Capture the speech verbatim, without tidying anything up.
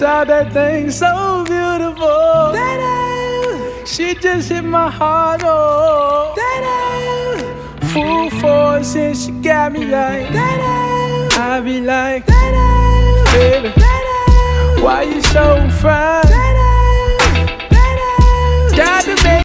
inside that thing so beautiful. Da-da. She just hit my heart, oh. Da-da. Full force and she got me like da-da. I be like, da-da. Baby, da-da. Why you so fine?